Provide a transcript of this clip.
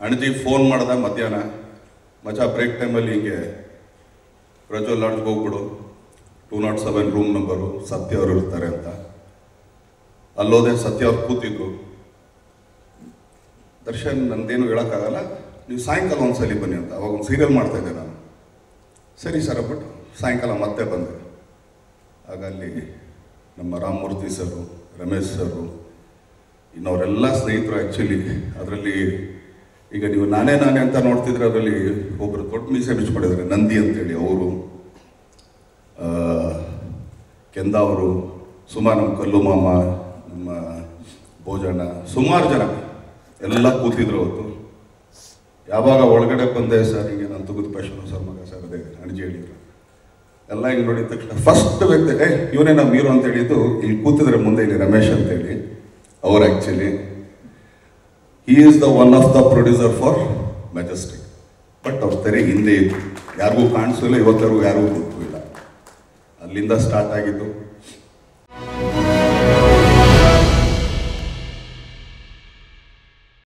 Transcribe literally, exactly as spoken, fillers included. अणजी phone मध्यान मचा break टाइमली हे प्रज्वल लाड्ज होग्बिड़ो two naught seven room number सत्यवर अंत अलोदे सत्यवर कूतु दर्शन नंदेनू हेल्ला सायंकाल वो सली बनी अंत आव सीरियल माता नान सरी सर बट सायंकाल मत बंदे आग अली नम राममूर्ति सर रमेश सर इन्वरेल स्नेहितरु आक्चुअली अदरल्ली ಈಗ ನೀವು ನಾನೇ ನಾನೇ ಅಂತ ನೋಡ್ತಿದ್ರೆ ಅದರಲ್ಲಿ ಒಬ್ಬರು ದೊಡ್ಡ ಮೀಸೆ ಬಿಚ್ಚಿಕೊಂಡಿದ್ದಾರೆ ನಂದಿ ಅಂತ ಹೇಳಿ ಅವರು ಆ ಕೆಂದ ಅವರು ಸುಮಾರು ನಮ್ಮ ಕಲ್ಲು ಮಾಮ ನಮ್ಮ ಭೋಜನ ಸುಮಾರು ಜನ ಎಲ್ಲ ಕೂತಿದ್ರು ಅವರು ಯಾವಾಗ ಒಳಗಡೆ ಬಂದೆ ಸರ್ ಹೀಗೆ ನಾನು ತುಗುದ ಪಶುನ ಸರ್ ಮಗ ಸರ್ ಅದೇ ಅಣಜಿ ಹೇಳಿದ್ರು ಎಲ್ಲ ಹಿಂಗೆ ನೋಡಿದ ತಕ್ಷಣ ಫಸ್ಟ್ ವ್ಯಕ್ತಿ ಏ ಇವನೇ ನಮ್ಮ ಹೀರೋ ಅಂತ ಹೇಳಿದ್ದು ಇಲ್ಲಿ ಕೂತಿದ್ರೆ ಮುಂದೆ ಇಲ್ಲಿ ರಮೇಶ್ ಅಂತ ಹೇಳಿ ಅವರು actually he is the one of the producer for Majestic but ಅವತ್ತರೆ ಹಿಂದೆ ಯಾರಿಗೂ ಕಾಣಿಸಲ್ಲ ಇವತ್ತರೂ ಯಾರಿಗೂ ಗೊತ್ತಿಲ್ಲ ಅಲ್ಲಿಂದ ಸ್ಟಾರ್ಟ್ ಆಗಿದ್ದು